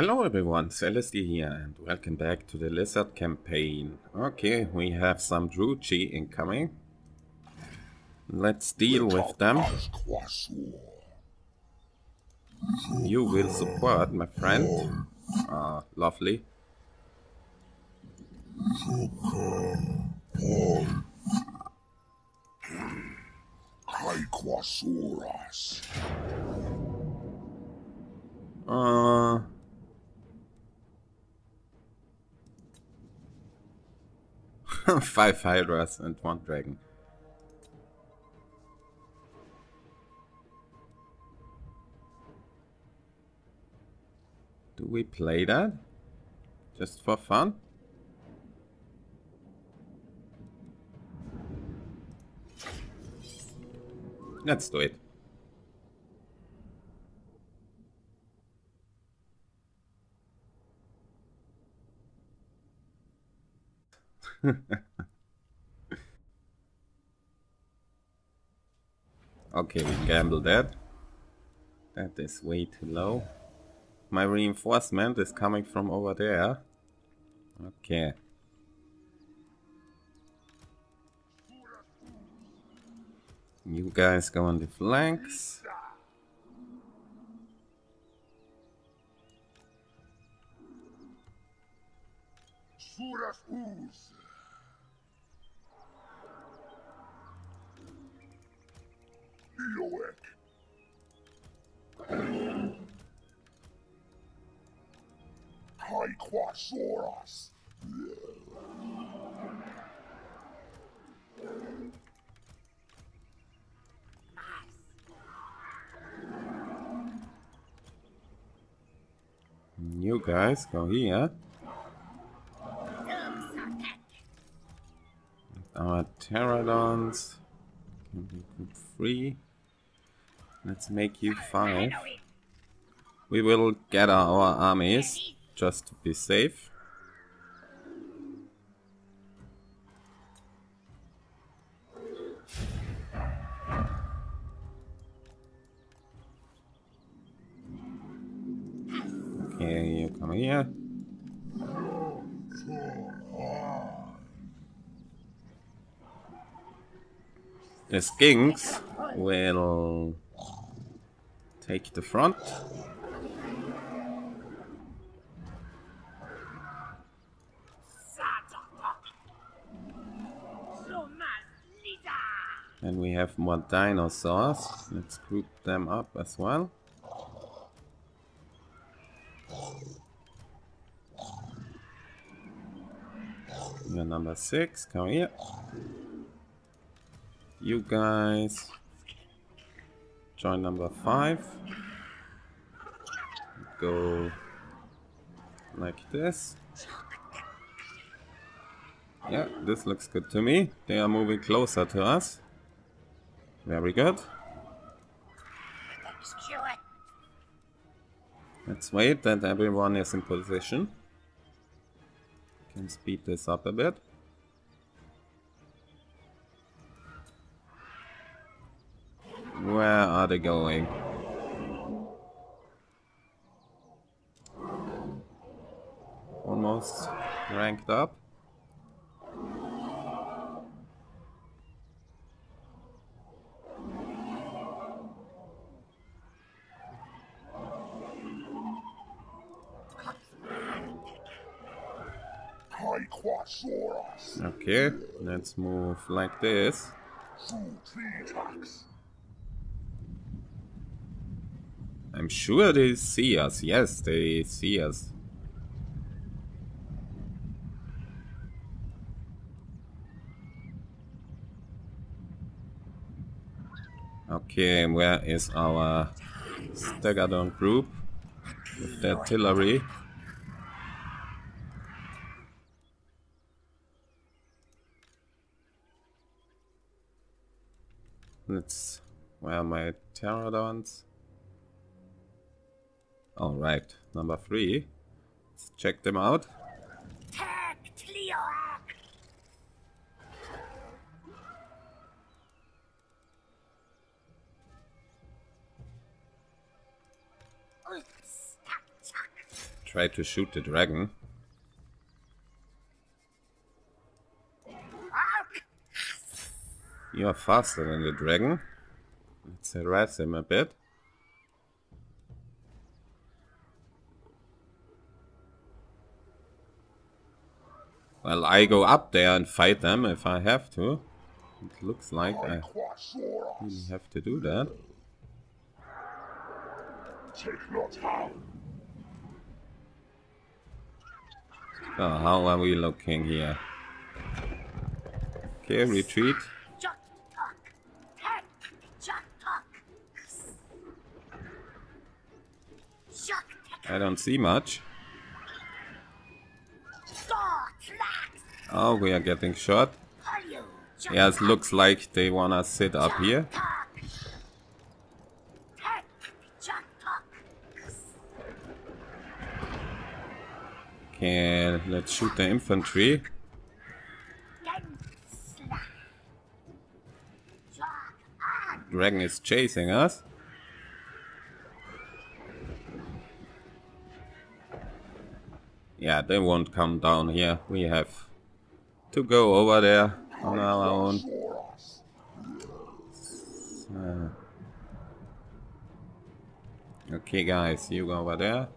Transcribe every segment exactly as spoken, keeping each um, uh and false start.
Hello everyone, Celestia here and welcome back to the Lizard campaign. Okay, we have some Druchii incoming. Let's deal with them. You will support, my friend. Ah, lovely. Quasaurus. Uh five hydras and one dragon. Do we play that? Just for fun? Let's do it. Okay, we gamble that. That is way too low. My reinforcement is coming from over there. Okay. You guys go on the flanks. Leoak. Hi, Quasaurus. You guys go here. Our Terradons can be group three. Let's make you five. We will gather our armies just to be safe. Okay, you come here. The skinks will take the front. And we have more dinosaurs. Let's group them up as well. You're number six, come here. You guys join number five. Go like this. Yeah, this looks good to me. They are moving closer to us. Very good. Let's wait that everyone is in position. Can speed this up a bit. Where are they going? Almost ranked up. Okay, let's move like this. I'm sure they see us. Yes, they see us. Okay, where is our Stegadon group with the artillery? Let's. Where are my Terradons? All right, number three. Let's check them out. try to shoot the dragon. You are faster than the dragon. Let's harass him a bit. Well, I go up there and fight them if I have to. It looks like I really have to do that. Take your time. So, how are we looking here? Okay, retreat. I don't see much. Oh, we are getting shot. Yeah, it looks like they wanna sit up here. Okay, let's shoot the infantry. Dragon is chasing us. Yeah, they won't come down here. We have to go over there on our own. So. Okay, guys, you go over there.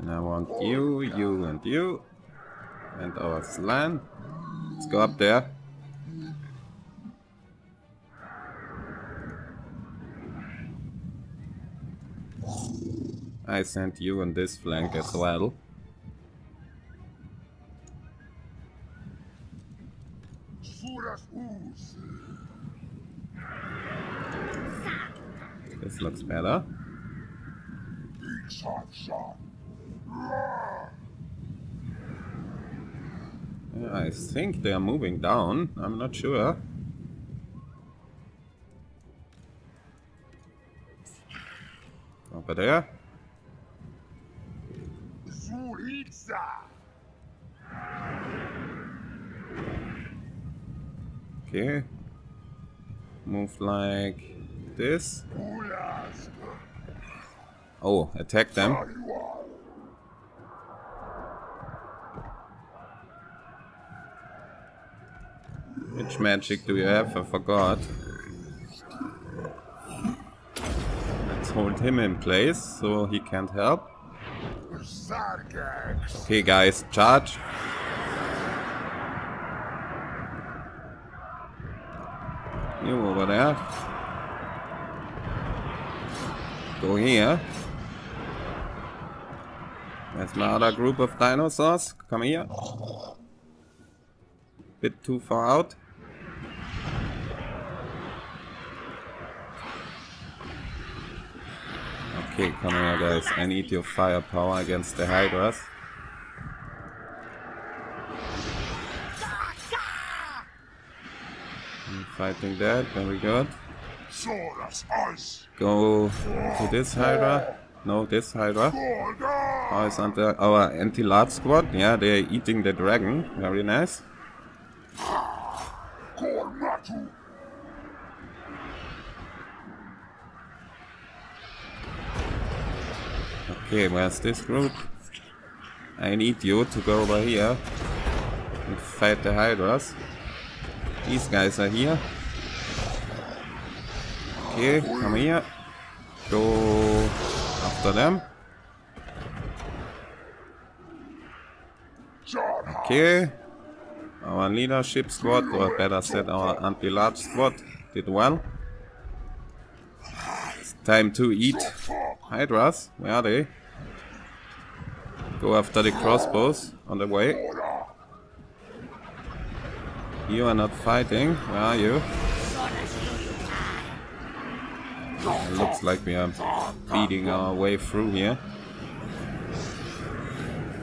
And I want you, you, and you. And our slan. Let's go up there. I sent you on this flank as well. This looks better. I think they are moving down. I'm not sure. Over there. Okay. Move like this. Oh, attack them. Which magic do you have? I forgot. Let's hold him in place so he can't help. Okay, guys, charge. You over there. Go here. There's my other group of dinosaurs. Come here. Bit too far out. Okay, come here, guys. I need your firepower against the Hydras. I'm fighting that. Very good. Go to this Hydra. No, this Hydra. Oh, it's under our anti-large squad. Yeah, they're eating the dragon. Very nice. Okay, where's this group? I need you to go over here and fight the Hydras. These guys are here. Okay, come here. Go after them. Okay. Our leadership squad, or better said our anti-large squad, did well. It's time to eat Hydras. Where are they? Go after the crossbows on the way. You are not fighting. Where are you? It looks like we are beating our way through here.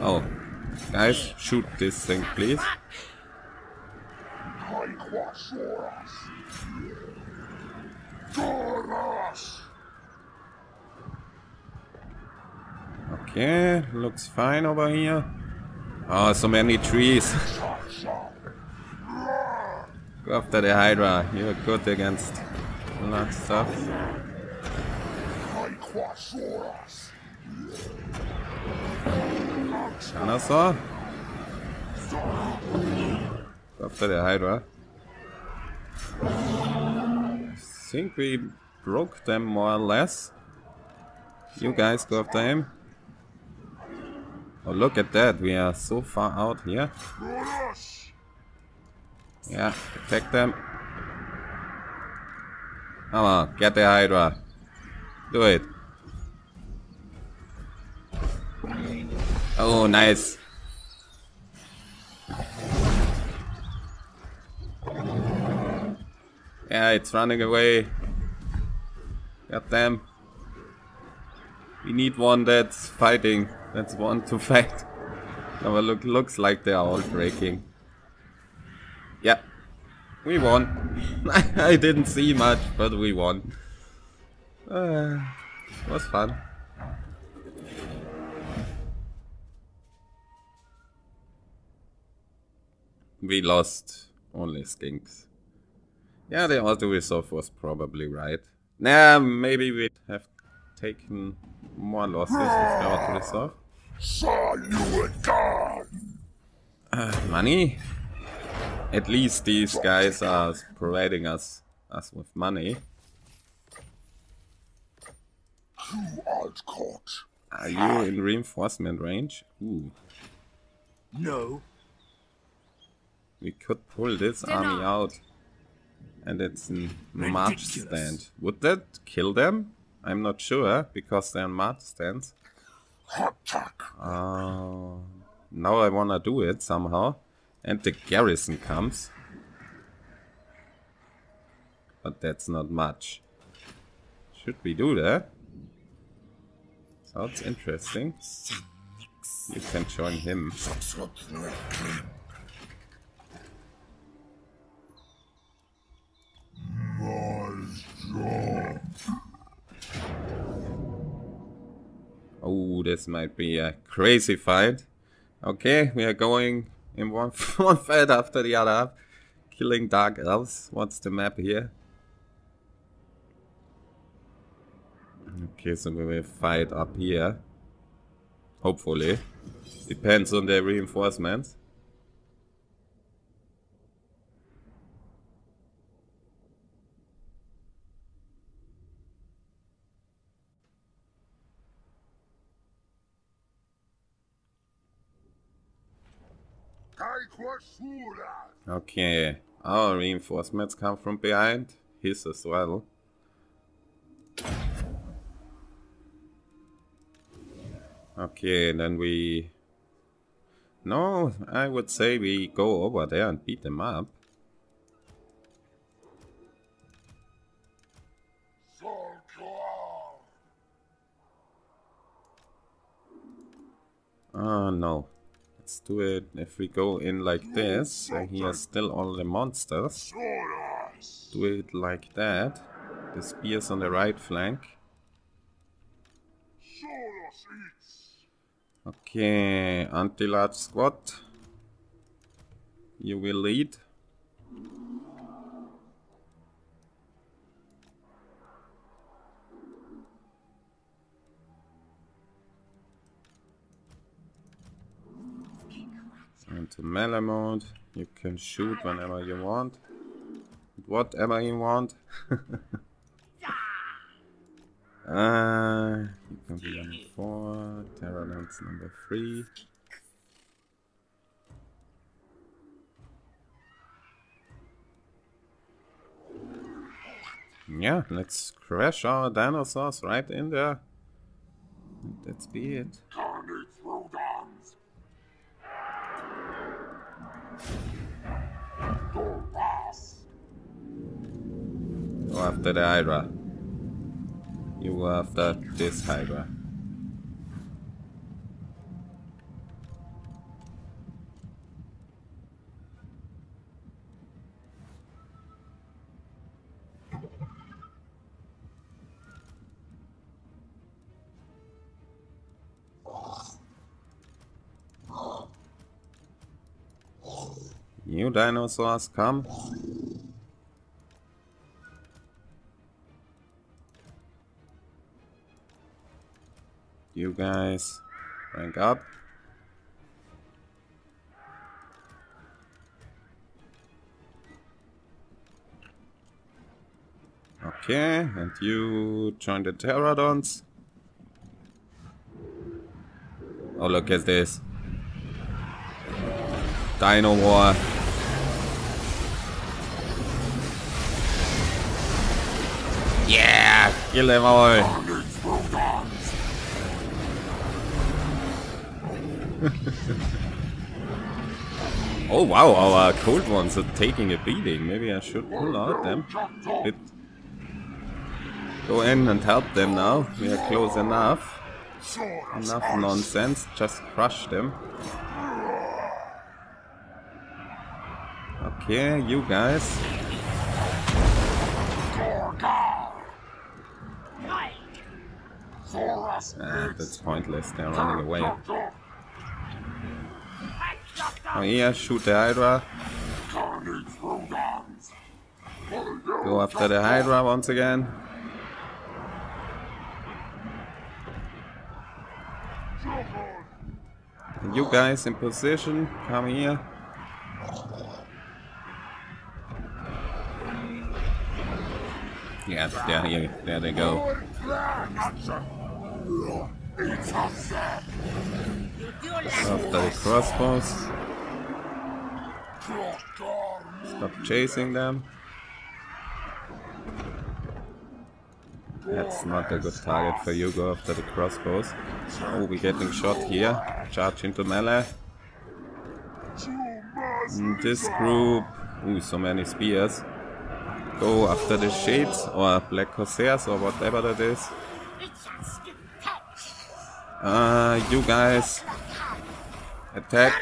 Oh, guys, shoot this thing, please. Okay, looks fine over here. Oh, so many trees. Go after the Hydra. You're good against a lot of stuff. Quasaurus. Anders da? That's the Hydra. I think we broke them more or less. You guys go after him. Oh, look at that, we are so far out here. Yeah, attack them. Come on, get the Hydra. Do it. Oh, nice. Yeah, it's running away. Got them. We need one that's fighting. That's one to fight. No, but look, looks like they are all breaking. Yeah, we won. I didn't see much, but we won. Uh, it was fun. We lost only skinks. Yeah, the auto resolve was probably right. Nah, maybe we'd have taken more losses with the auto resolve. Saw you again. Uh, money? At least these guys are providing us us with money. Are you in reinforcement range? Ooh. No. We could pull this army out. And it's in march stand. Would that kill them? I'm not sure, because they're in march stands. Uh, now I wanna do it somehow. And the garrison comes. But that's not much. Should we do that? Sounds interesting. You can join him. Oh, this might be a crazy fight. Okay, we are going in one, one fight after the other, killing dark elves. What's the map here? Okay, so we will fight up here. Hopefully. Depends on the reinforcements. Okay, our reinforcements come from behind, his as well. Okay, then we... No, I would say we go over there and beat them up. Oh no. Let's do it if we go in like this, and here are still all the monsters. Do it like that. The spears on the right flank. Okay, anti-large squad. You will lead. And to melee mode, you can shoot whenever you want. Whatever you want. Uh, you can be number four, Terradon's number three. Yeah, let's crash our dinosaurs right in there. Let's be it. Go after the Hydra. You go after this Hydra. New dinosaurs come. You guys rank up. Okay, and you join the Terradons. Oh, look at this. Dino War. Yeah! Kill them all! Oh wow, our cold ones are taking a beating. Maybe I should pull out them. It Go in and help them now. We are close enough. Enough nonsense. Just crush them. Okay, you guys. Ah, that's pointless. They're running away. Oh yeah, shoot the Hydra. Go after the Hydra once again. You guys in position, come here. Yeah, there, here, there they go. After the crossbows. Stop chasing them. That's not a good target for you, go after the crossbows. Oh, we're getting shot here. Charge into melee. In this group... Ooh, so many spears. Go after the shapes or black corsairs or whatever that is. Uh, you guys... Attack.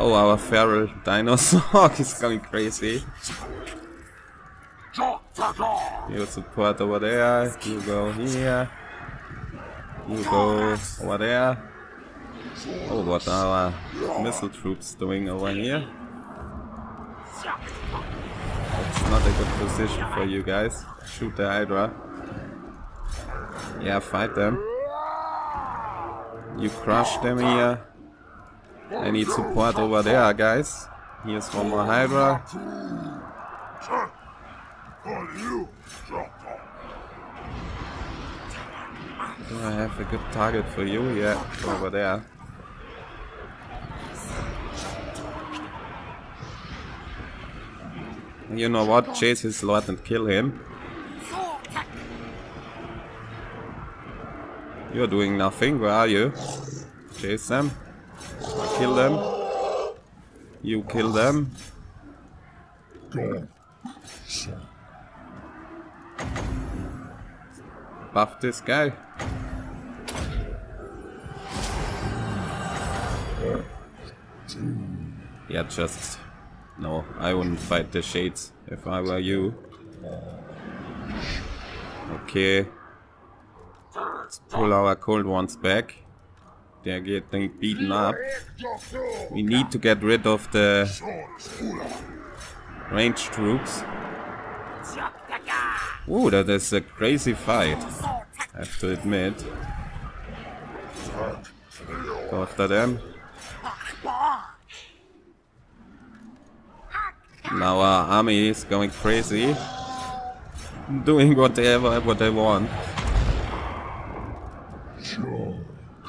Oh, our feral dinosaur is going crazy. You support over there, you go here, you go over there. Oh, what are our missile troops doing over here? It's not a good position for you guys. Shoot the Hydra. Yeah, fight them. You crush them here. I need support over there, guys. Here's one more Hydra. Do I have a good target for you? Yeah, over there. You know what? Chase his lord and kill him. You're doing nothing. Where are you? Chase them. Kill them. You kill them. Buff this guy. Yeah, just... No, I wouldn't fight the shades if I were you. Okay. Let's pull our cold ones back. They're getting beaten up. We need to get rid of the range troops. Ooh, that is a crazy fight, I have to admit. Go after them. Now our army is going crazy, doing whatever what they want.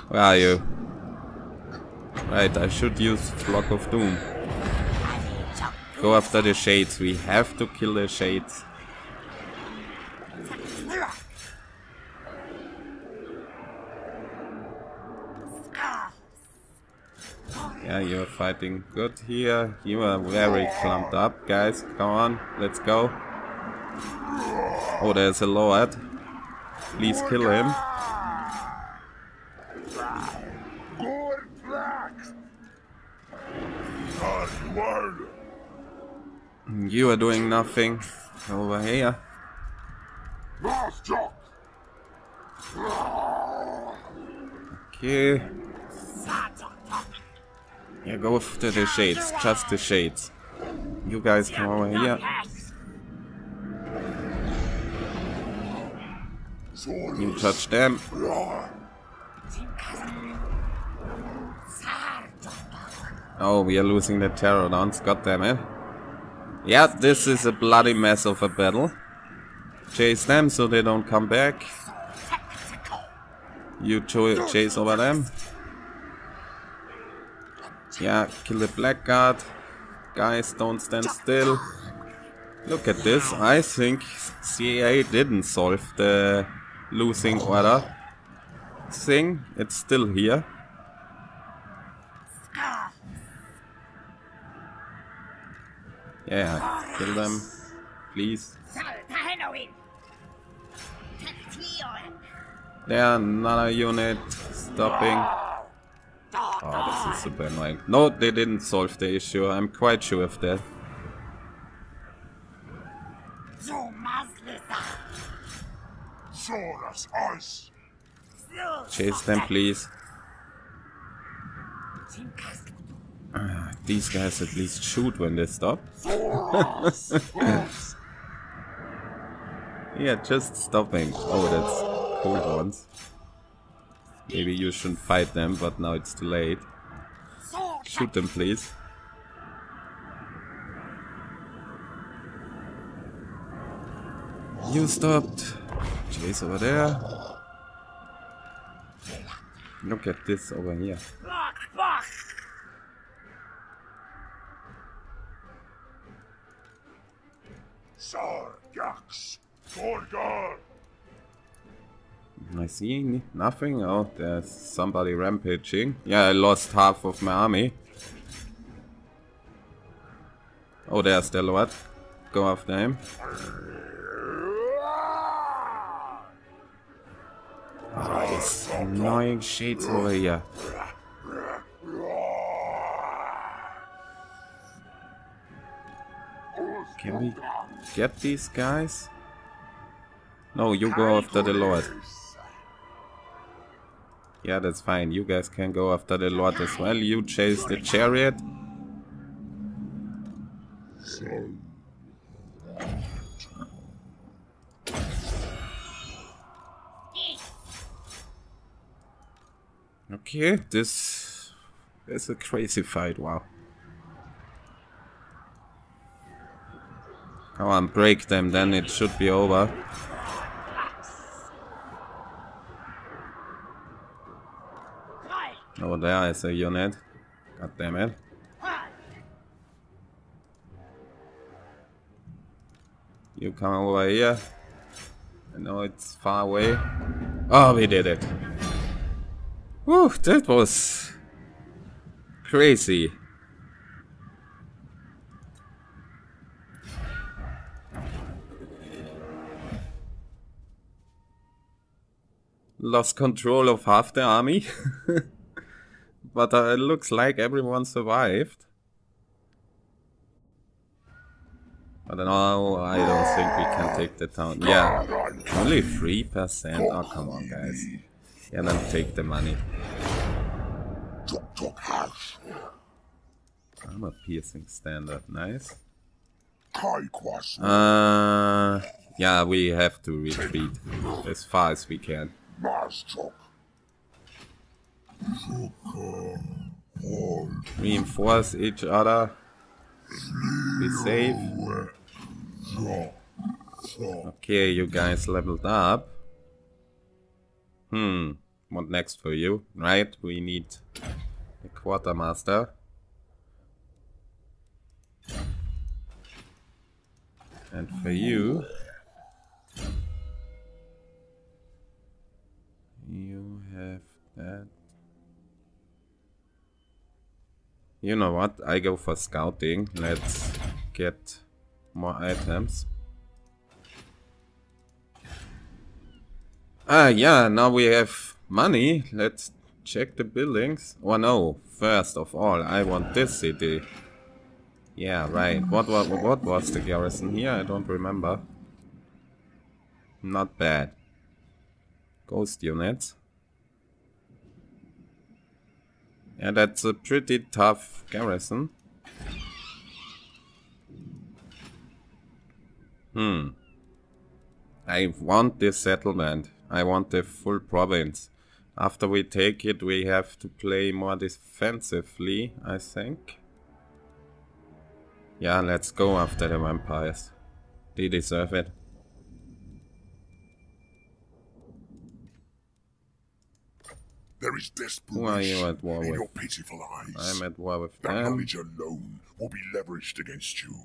Where are you? Right, I should use Flock of Doom. Go after the shades, we have to kill the shades. Yeah, you're fighting good here. You are very clumped up, guys. Come on, let's go. Oh, there's a Lord. Please kill him. You are doing nothing over here. Okay. Yeah, go after the shades, just the shades. You guys come over here. You touch them. Oh, we are losing the Terradons, god damn it. Yeah, this is a bloody mess of a battle. Chase them so they don't come back. You chase over them. Yeah, kill the blackguard. Guys, don't stand still. Look at this. I think C A didn't solve the losing order thing. It's still here. Yeah, kill them, please. There, another unit stopping. Oh, this is super annoying. No, they didn't solve the issue. I'm quite sure of that. Chase them, please. Uh, these guys at least shoot when they stop. Yeah, just stopping. Oh, that's cool ones. Maybe you shouldn't fight them, but now it's too late. Shoot them, please. You stopped. Chase over there. Look at this over here. I see nothing. Oh, there's somebody rampaging. Yeah, I lost half of my army. Oh, there's the Lord. Go after him. Oh, these annoying shades over here. Can we get these guys? No, you go after the Lord. Yeah, that's fine. You guys can go after the Lord as well. You chase the chariot. Okay, this is a crazy fight. Wow. Come on, break them, then it should be over. Oh, there is a unit. God damn it. You come over here. I know it's far away. Oh, we did it. Whew, that was crazy. Lost control of half the army. But uh, it looks like everyone survived. But now I don't think we can take the town. Yeah, only three percent. Oh, come on, guys. Yeah, then take the money. I'm a piercing standard, nice. Uh, yeah, we have to retreat as far as we can. Reinforce each other. Be safe. Okay, you guys leveled up. Hmm, what next for you? Right, we need a quartermaster. And for you... You have that... You know what, I go for scouting. Let's get more items. Ah, yeah, now we have money. Let's check the buildings. Oh no, first of all, I want this city. Yeah, right. What, what, what was the garrison here? I don't remember. Not bad. Ghost units. Yeah, that's a pretty tough garrison. Hmm. I want this settlement. I want the full province. After we take it, we have to play more defensively, I think. Yeah, let's go after the vampires. They deserve it. There is desperation you at war in with? Your pitiful eyes. I'm at war with that them. That knowledge alone will be leveraged against you.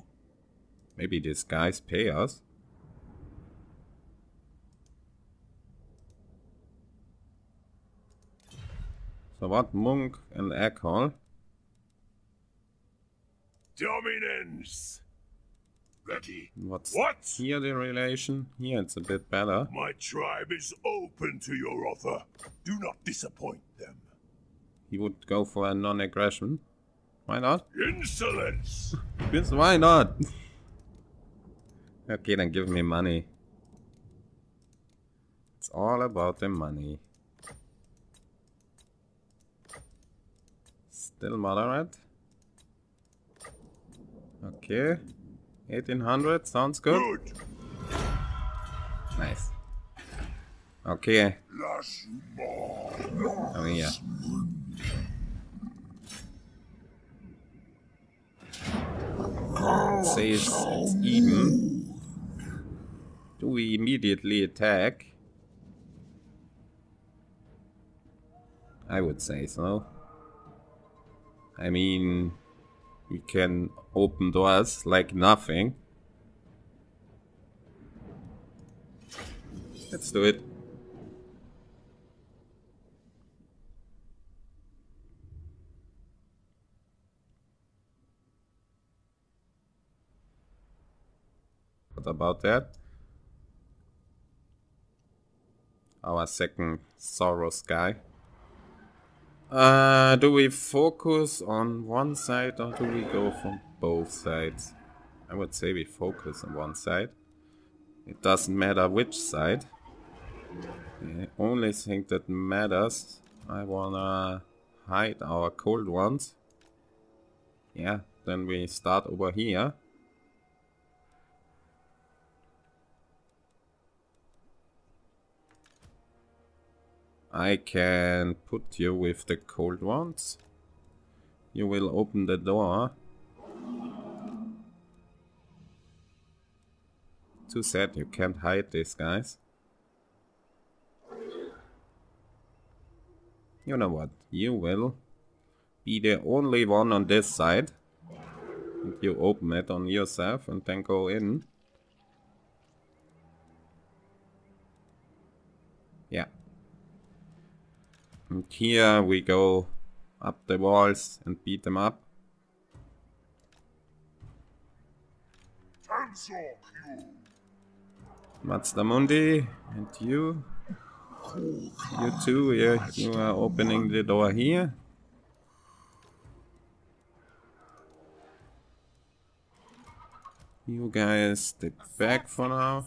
Maybe these guys pay us. So what? Monk and Eckhall? Dominance! Ready. What's what? Here the relation? Here it's a bit better. My tribe is open to your offer. Do not disappoint them. He would go for a non-aggression. Why not? Insolence! Yes, why not? Okay, then give me money. It's all about the money. Still moderate. Okay. eighteen hundred sounds good. Good. Nice. Okay. Oh yeah. Says it's even. Do we immediately attack? I would say so. I mean, we can open doors like nothing. Let's do it. What about that? Our second Saurus guy. Uh, do we focus on one side or do we go from both sides? I would say we focus on one side. It doesn't matter which side. The only thing that matters, I wanna hide our cold ones. Yeah, then we start over here. I can put you with the cold ones. You will open the door. Too sad you can't hide these guys. You know what? You will be the only one on this side. And you open it on yourself and then go in. Yeah. And here we go up the walls and beat them up. Mazdamundi, and you, you too, yeah, you are opening the door here. You guys stick back for now.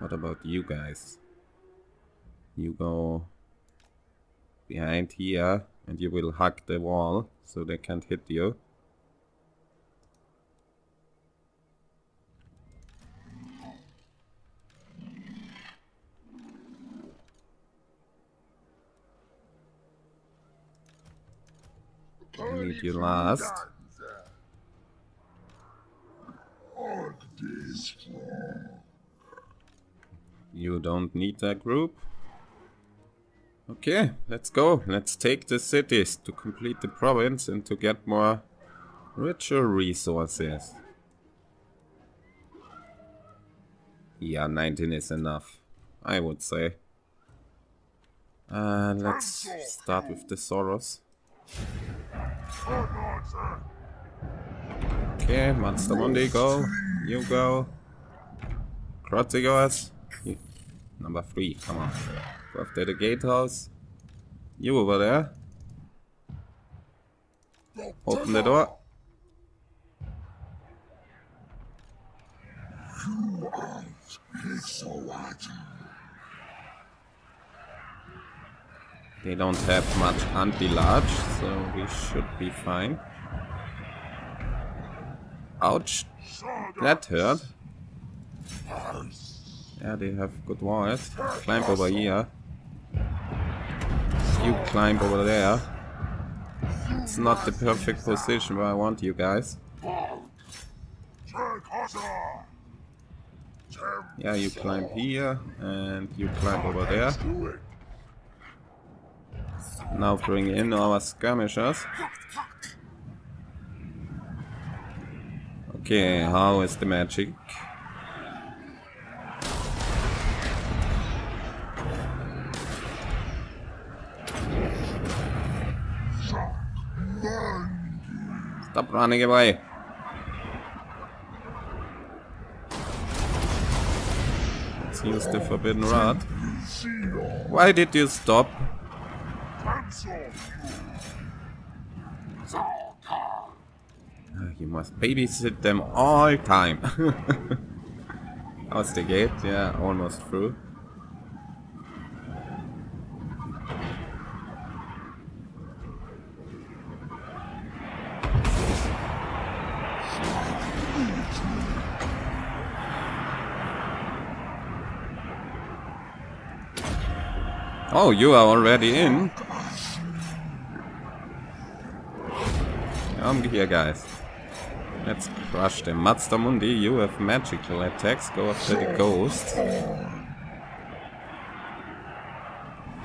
What about you guys? You go behind here and you will hug the wall so they can't hit you. I need you last. You don't need that group. Okay, let's go. Let's take the cities to complete the province and to get more richer resources. Yeah, nineteen is enough, I would say. Uh, let's start with the Saurus. Okay, Mazdamundi, go. You go. Crotigors. Number three, come on. Go after the gatehouse. You over there. Open the door. They don't have much anti-large, so we should be fine. Ouch. That hurt. Yeah, they have good walls. Climb over here. You climb over there. It's not the perfect position where I want you guys. Yeah, you climb here and you climb over there. Now bring in our skirmishers. Okay, how is the magic? Stop running away. Let's use the forbidden rod. Why did you stop? You must babysit them all time. How's the gate? Yeah, almost through. Oh, you are already in. Come here, guys. Let's crush them. Mazdamundi, you have magical attacks. Go after the ghosts.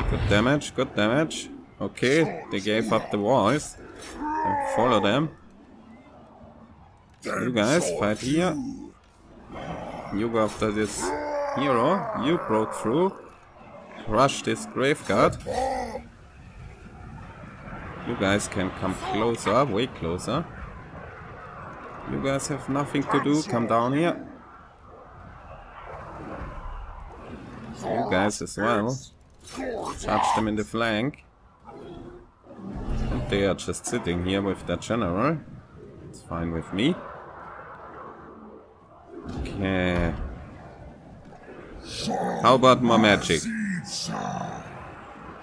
Good damage, good damage. Okay, they gave up the walls. I follow them. You guys, fight here. You go after this hero. You broke through. Crush this graveguard. You guys can come closer, way closer. You guys have nothing to do, come down here. You guys as well. Charge them in the flank. And they are just sitting here with their general. It's fine with me. Okay. How about more magic?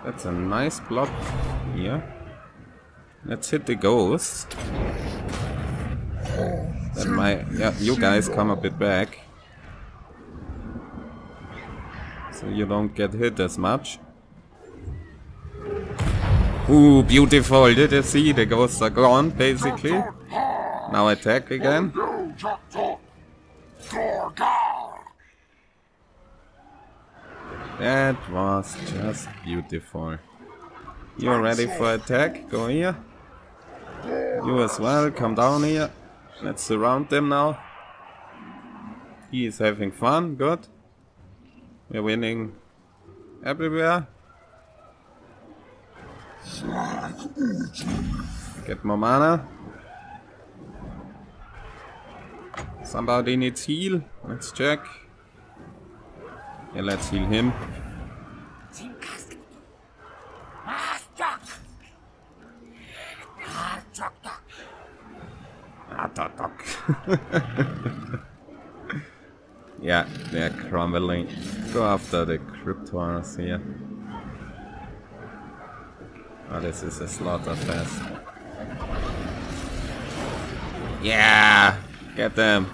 That's a nice block here. Let's hit the ghosts. Then my, yeah, you guys come a bit back, so you don't get hit as much. Ooh, beautiful! Did you see? The ghosts are gone, basically. Now attack again. That was just beautiful. You're ready for attack? Go here. You as well, come down here. Let's surround them now. He is having fun, good. We're winning everywhere. Get more mana. Somebody needs heal. Let's check. Yeah, let's heal him. Yeah, they're crumbling. Go after the Cryptosaurus here. Oh, this is a slaughter fest. Yeah! Get them!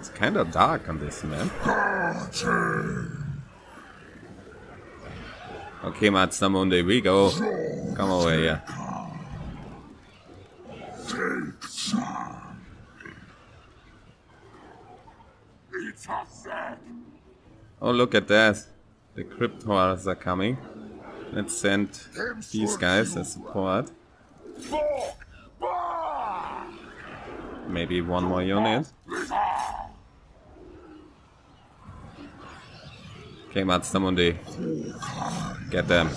It's kinda dark on this map. Okay, Mazdamundi, we go. Come over here. Oh, look at that. The Cryptosaurus are coming. Let's send these guys as support. Maybe one more unit. Okay, Mazdamundi. Get them.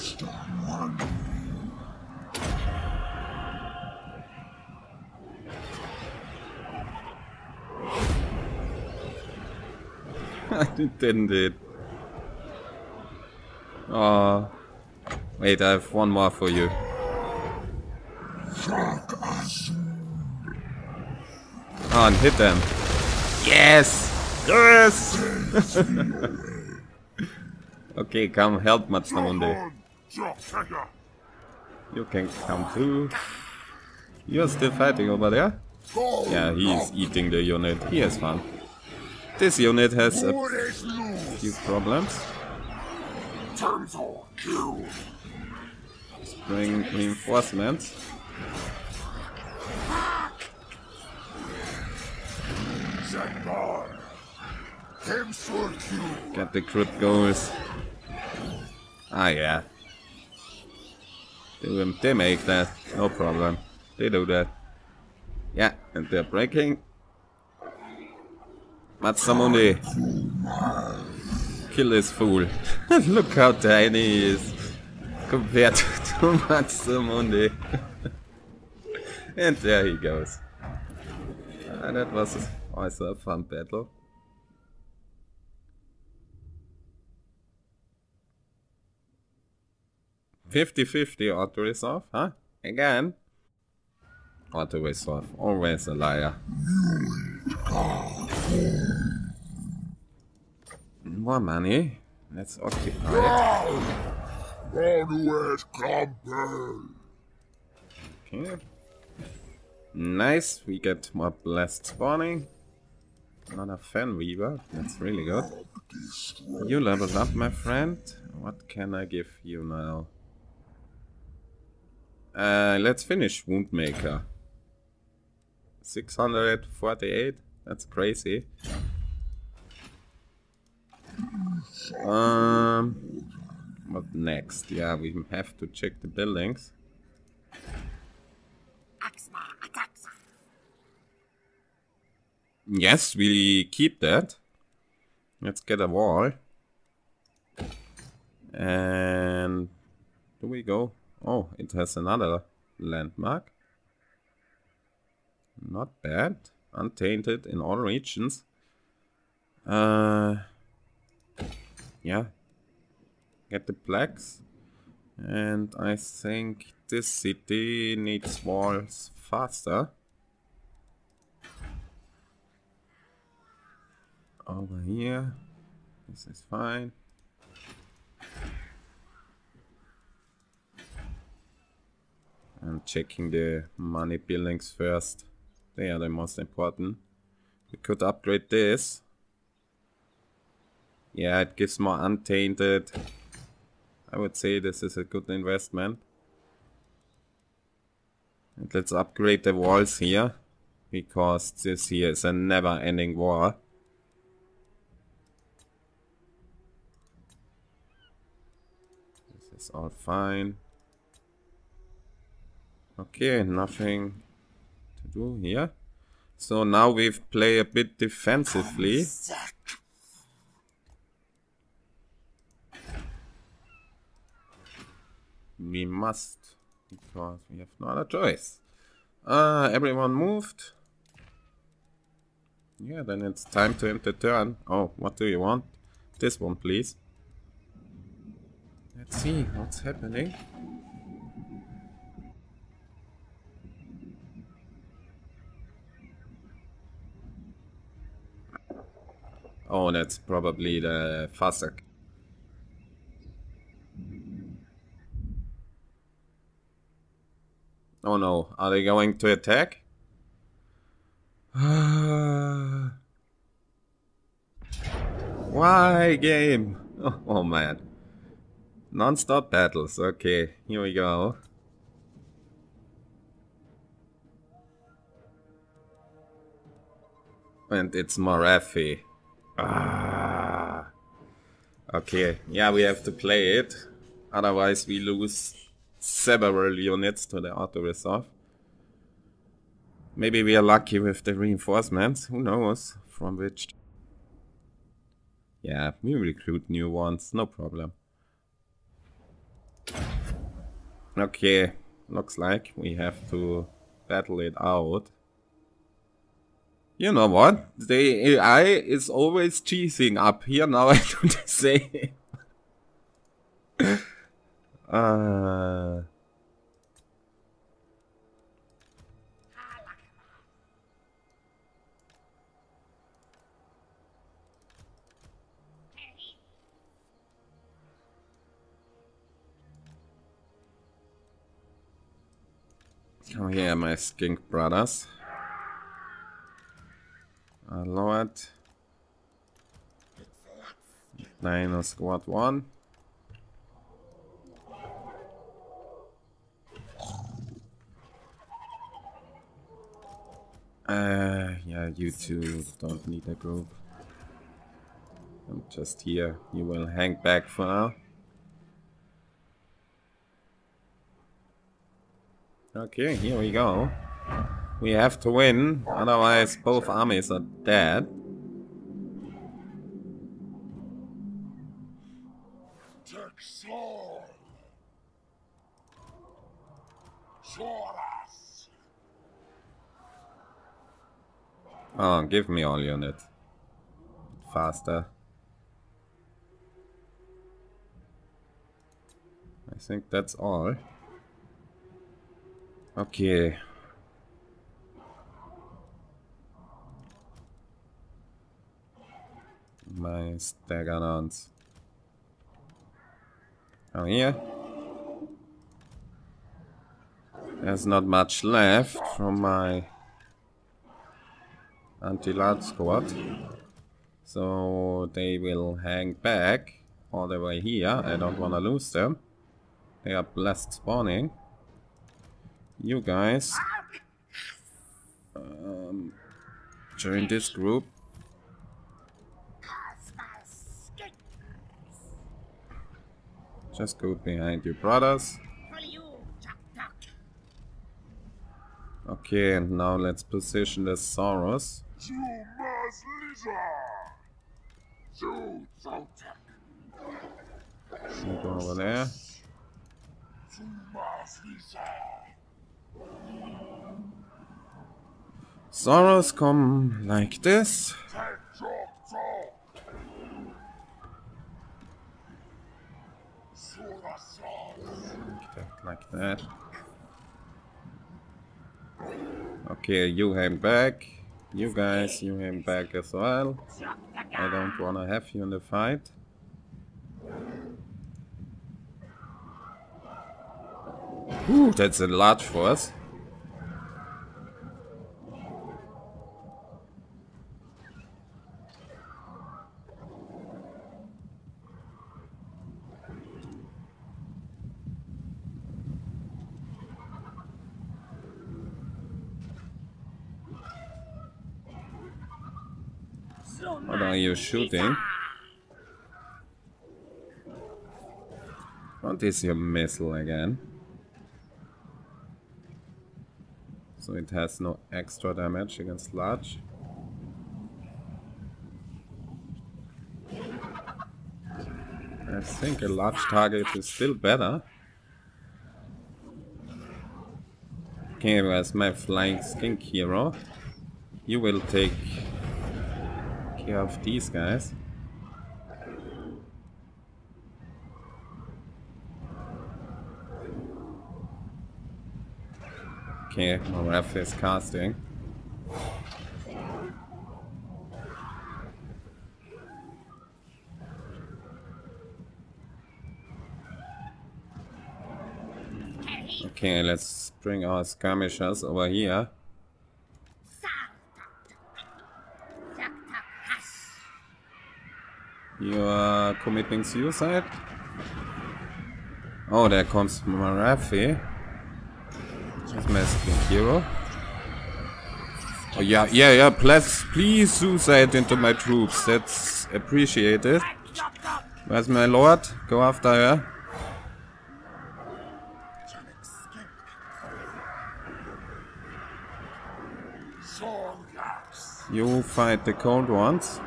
I didn't it. Oh. Wait, I have one more for you. Oh, and hit them. Yes! Yes! Okay, come help Mazdamundi. You can come through. You're still fighting over there? Yeah, he is eating the unit. He has fun. This unit has a few problems. Bring reinforcements. Get the crit goals. Ah yeah. They, they make that, no problem. They do that. Yeah, and they're breaking. Mazdamundi. Kill this fool. Look how tiny he is compared to, to Mazdamundi. And there he goes. Ah, that was also a fun battle. fifty fifty auto resolve, huh? Again? Auto resolve, always a liar. More money. Let's occupy it. Okay. Nice, we get more blessed spawning. Another fan weaver, that's really good. You leveled up, my friend. What can I give you now? Uh, let's finish Woundmaker. six hundred forty-eight, that's crazy. Um, what next? Yeah, we have to check the buildings. Yes, we keep that. Let's get a wall. And do we go? Oh, it has another landmark. Not bad. Untainted in all regions. Uh, yeah. Get the plaques. And I think this city needs walls faster. Over here. This is fine. I'm checking the money buildings first. They are the most important. We could upgrade this. Yeah, it gives more untainted. I would say this is a good investment. And let's upgrade the walls here, because this here is a never-ending war. This is all fine. Okay, nothing to do here. So now we play a bit defensively. We must, because we have no other choice. Uh, everyone moved. Yeah, then it's time to end the turn. Oh, what do you want? This one, please. Let's see what's happening. Oh, that's probably the Fasak. Oh no, are they going to attack? Why, game? Oh, oh man. Non-stop battles, okay, here we go. And it's Morathi. Ah. Okay, yeah, we have to play it, otherwise we lose several units to the auto resolve. Maybe we are lucky with the reinforcements, who knows from which. Yeah, we recruit new ones, no problem. Okay, looks like we have to battle it out. You know what? The A I is always cheesing up here now, I do the same. uh. Oh yeah, my skink brothers. Uh, Lord. Dino Squad one. Uh, yeah, you two don't need a group. I'm just here. You will hang back for now. Okay, here we go. We have to win, otherwise both armies are dead. Oh, give me all unit. Faster. I think that's all. Okay. My Stegadons. Oh, here. There's not much left from my anti-large squad, so they will hang back all the way here. I don't want to lose them. They are blessed spawning. You guys um, join this group. Just go behind you, brothers. Okay, and now let's position the Saurus. You go over there. Saurus, come like this. Like that, like that. Okay, you hang back. You guys, you hang back as well. I don't wanna have you in the fight. Ooh, that's a large force. What are you shooting? What is your missile again? So it has no extra damage against large. I think a large target is still better. Okay, where's my flying skink hero? You will take care of these guys. Okay, Morathi is casting. Okay, let's bring our skirmishers over here. You are committing suicide? Oh, there comes Morathi. She's my skin hero. Oh yeah, yeah, yeah, please, please suicide into my troops. That's appreciated. Where's my lord? Go after her. You fight the cold ones.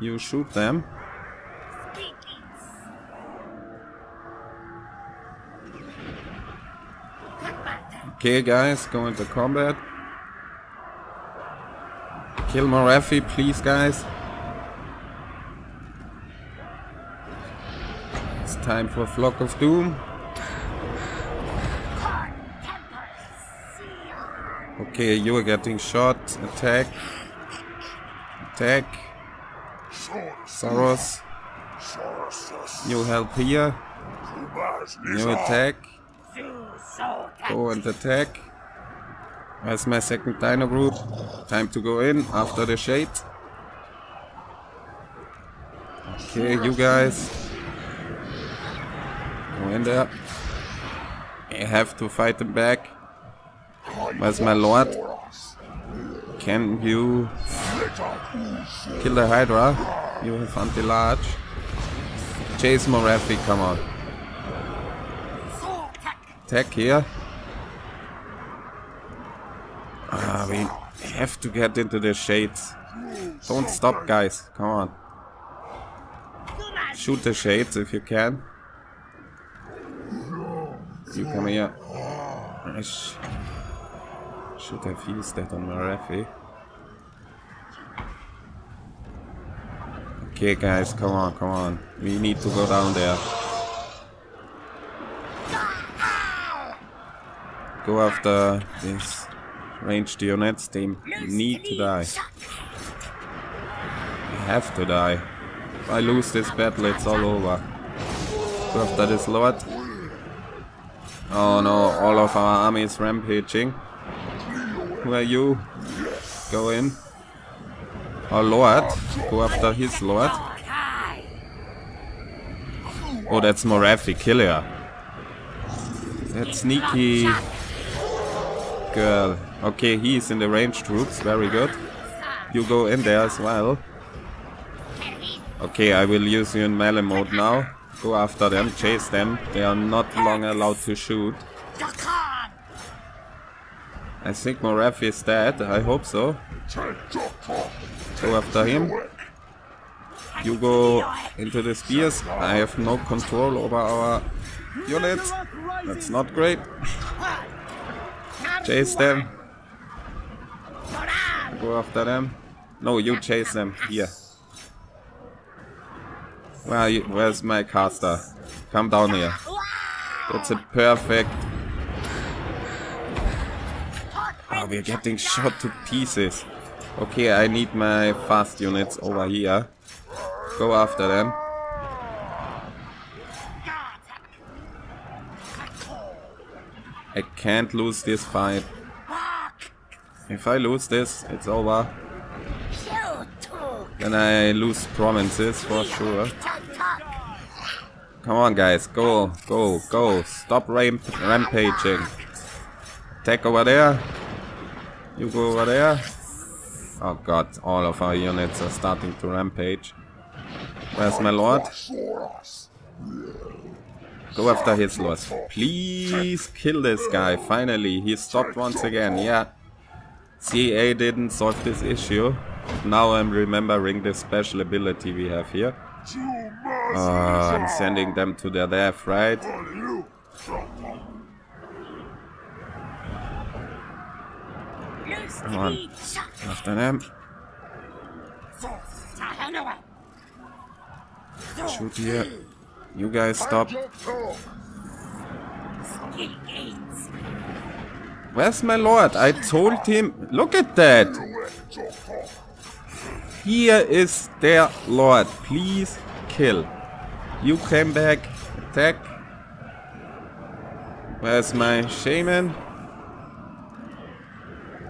You shoot them. Okay guys, go into combat. Kill Morathi, please guys. It's time for Flock of Doom. Okay, you are getting shot. Attack. Attack. Saurus. You help here. You attack. Go and attack. That's my second dino group. Time to go in after the shade. Okay, you guys. Go in there. I have to fight them back. Where's my lord? Can you kill the Hydra? You have anti-large. Chase Morathi, come on. Attack here. Ah, we have to get into the shades. Don't stop, guys. Come on. Shoot the shades if you can. You come here. I sh should have used that on Morathi. Okay, guys, come on, come on. We need to go down there. Go after these ranged units. They need to die. They have to die. If I lose this battle, it's all over. Go after this lord. Oh no, all of our army is rampaging. Who are you? Go in. Our lord. Go after his lord. Oh, that's Morathi. Kill her. That sneaky girl. Okay, he's in the range troops. Very good. You go in there as well. Okay, I will use you in melee mode now. Go after them. Chase them. They are not longer allowed to shoot. I think Morathi is dead. I hope so. Go after him. You go into the spears. I have no control over our units. That's not great. Chase them. Go after them. No, you chase them. Here. Where are you? Where's my caster? Come down here. That's a perfect... Oh, we're getting shot to pieces. Okay, I need my fast units over here. Go after them. I can't lose this fight. If I lose this, it's over. Then I lose provinces for sure. Come on, guys. Go, go, go. Stop ramp rampaging. Attack over there. You go over there. Oh god, all of our units are starting to rampage. Where's my lord? Go after his lord. Please kill this guy. Finally, he stopped once again. Yeah. C A didn't solve this issue. Now I'm remembering the special ability we have here. Uh, I'm sending them to their death, right? Come on, after them. Shoot here. You guys stop. Where's my lord? I told him. Look at that. Here is their lord. Please kill. You came back. Attack. Where's my shaman?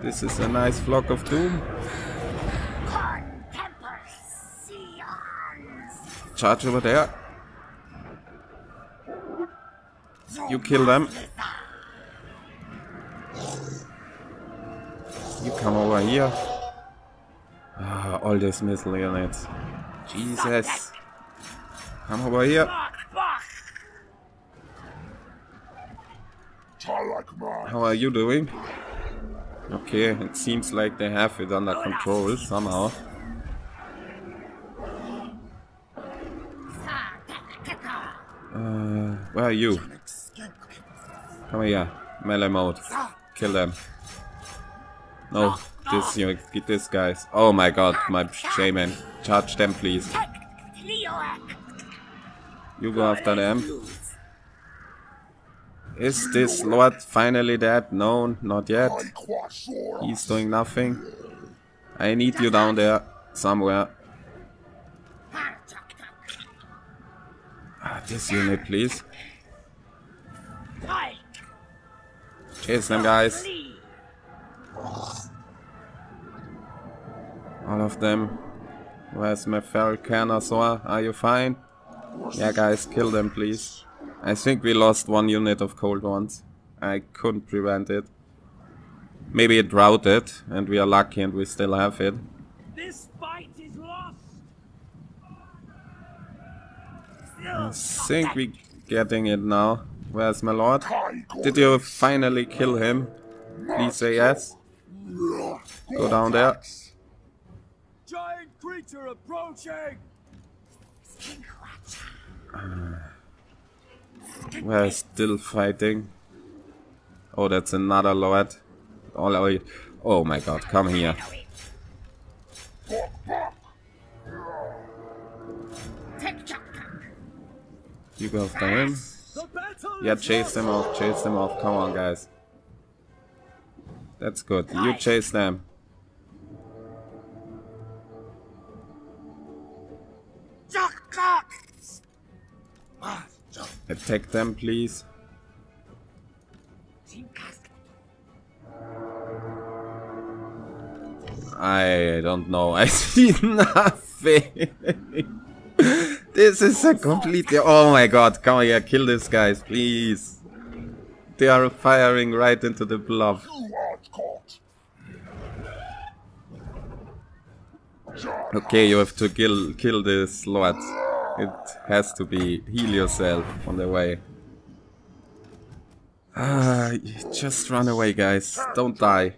This is a nice flock of doom. Charge over there. You kill them. You come over here. Ah, all these missile units. Jesus. Come over here. How are you doing? Okay, it seems like they have it under control somehow. Uh, where are you? Come here, melee mode. Kill them. No, this you get this guys. Oh my god, my shaman. Charge them, please. You go after them. Is this lord finally dead? No, not yet. He's doing nothing. I need you down there somewhere. Ah, this unit, please. Chase them, guys. All of them. Where's my feral Carnosaur? Are you fine? Yeah, guys, kill them, please. I think we lost one unit of cold ones. I couldn't prevent it. Maybe it routed, and we are lucky and we still have it. This fight is lost. I think we're getting it now. Where's my lord? Did you finally kill him? Please say yes. Go down there. Giant creature approaching. We're still fighting. Oh, that's another lord. All oh my god, come here. You go after him. Yeah, chase them off, chase them off. Come on, guys. That's good. You chase them. Attack them, please. I don't know. I see nothing. This is a complete... Oh my god, come here, kill these guys, please. They are firing right into the blob. Okay, you have to kill, kill this lord. It has to be. Heal yourself on the way. Ah, just run away, guys. Don't die.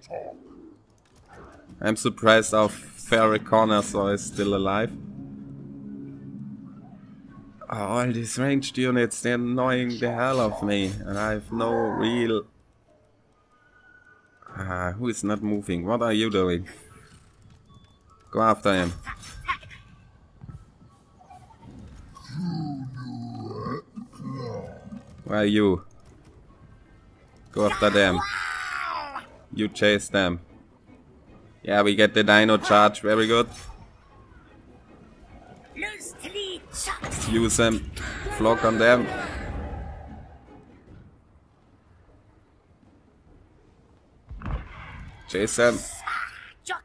I'm surprised our fairy Carnosaur is still alive. Oh, all these ranged units, they're annoying the hell of me. And I have no real... Ah, who is not moving? What are you doing? Go after him. Where are you? Go after them. You chase them. Yeah, we get the dino charge. Very good. Use them. Flock on them. Chase them.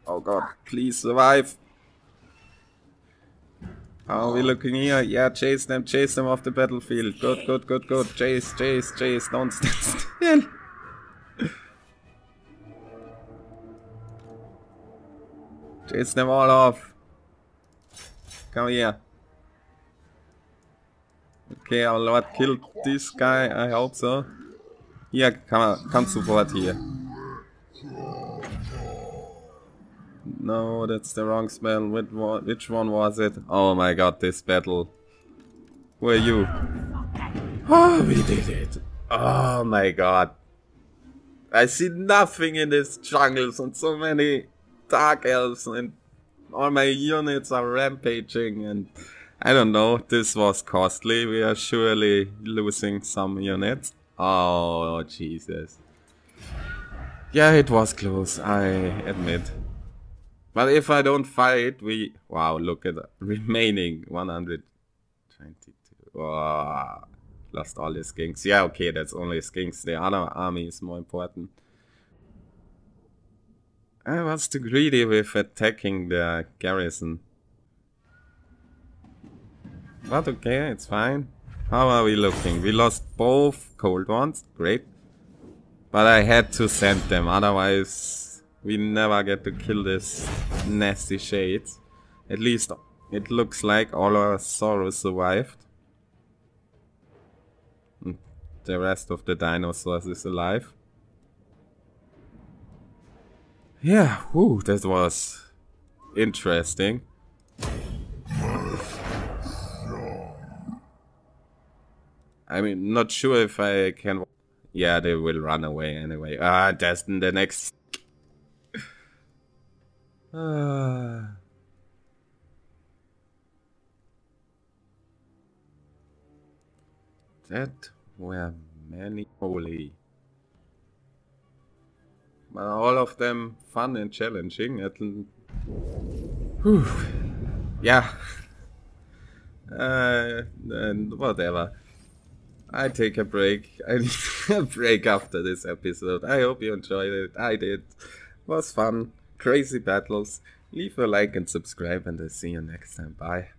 Oh god, please survive. How are we looking here? Yeah, chase them, chase them off the battlefield. Good, good, good, good. Chase, chase, chase. Don't stand still. Chase them all off. Come here. Okay, our lord killed this guy. I hope so. Here, come on, come support here. No, that's the wrong spell. Which one was it? Oh my god, this battle. Who are you? Oh, we did it. Oh my god. I see nothing in these jungles and so many dark elves and all my units are rampaging and I don't know. This was costly. We are surely losing some units. Oh, Jesus. Yeah, it was close, I admit. But if I don't fight, we... Wow, look at the remaining one hundred twenty-two. Wow. Lost all the skinks. Yeah, okay, that's only skinks. The other army is more important. I was too greedy with attacking the garrison. But okay, it's fine. How are we looking? We lost both cold ones. Great. But I had to send them, otherwise... We never get to kill this nasty shades. At least it looks like all our Saurus survived. The rest of the dinosaurs is alive. Yeah, whoo, that was interesting. I mean, not sure if I can... Yeah, they will run away anyway. Ah, that's the next... Uh. That were many holy. But all of them fun and challenging. Whew. Yeah. Uh, and whatever. I take a break. I need a break after this episode. I hope you enjoyed it. I did. It was fun. Crazy battles. Leave a like and subscribe, and I'll see you next time. Bye.